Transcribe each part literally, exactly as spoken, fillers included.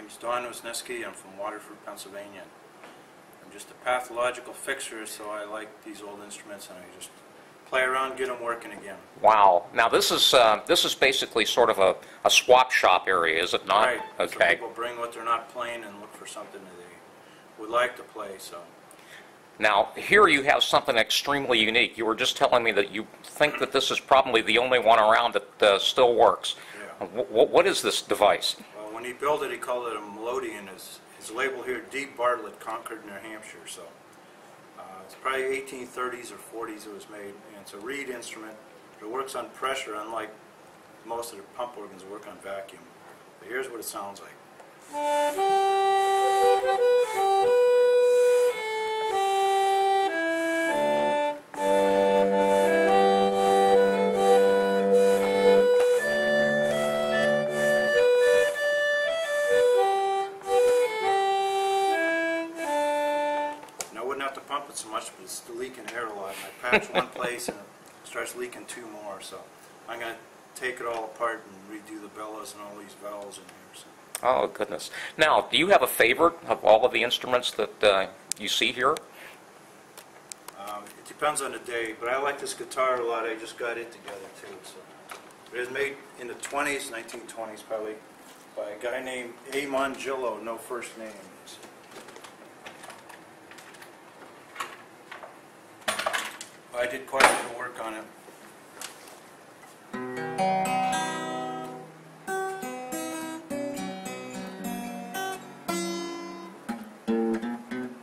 name is Don Wisniewski. I'm from Waterford, Pennsylvania. I'm just a pathological fixer, so I like these old instruments, and I just play around, get them working again. Wow. Now this is uh, this is basically sort of a, a swap shop area, is it not? Right. Okay. So people bring what they're not playing and look for something that they would like to play. So. Now here you have something extremely unique. You were just telling me that you think that this is probably the only one around that uh, still works. Yeah. What, what is this device? Well, when he built it, he called it a melodeon. His, his label here, D. Bartlett, Concord, New Hampshire. So. Uh, it's probably eighteen thirties or forties it was made, and it's a reed instrument. It works on pressure, unlike most of the pump organs that work on vacuum. But here's what it sounds like. So much, but it's leaking air a lot. I patch one place and it starts leaking two more, so I'm going to take it all apart and redo the bellows and all these valves in here. So. Oh, goodness. Now, do you have a favorite of all of the instruments that uh, you see here? Um, it depends on the day, but I like this guitar a lot. I just got it together, too. So. It was made in the twenties, nineteen twenties probably, by a guy named A. Mangillo, no first name. So. I did quite a bit of work on it.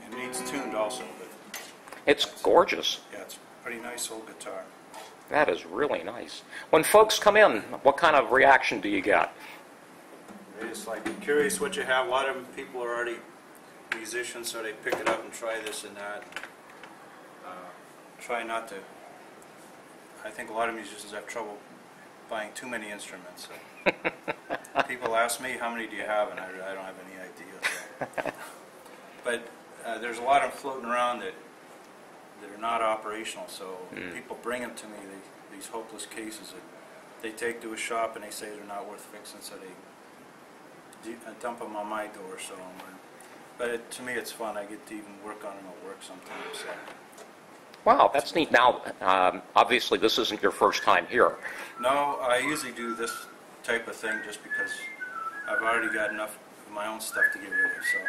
It needs tuned also, but it's gorgeous. Yeah, it's a pretty nice old guitar. That is really nice. When folks come in, what kind of reaction do you get? They're just like curious what you have. A lot of people are already musicians, so they pick it up and try this and that. Uh, Try not to. I think a lot of musicians have trouble buying too many instruments. So. People ask me, how many do you have? And I, I don't have any idea. So. But uh, there's a lot of them floating around that they're not operational. So mm. people bring them to me, they, these hopeless cases that they take to a shop and they say they're not worth fixing, so they dump them on my door. So, but it, to me, it's fun. I get to even work on them at work sometimes. So. Wow, that's neat. Now, um, obviously, this isn't your first time here. No, I usually do this type of thing just because I've already got enough of my own stuff to get rid of, so.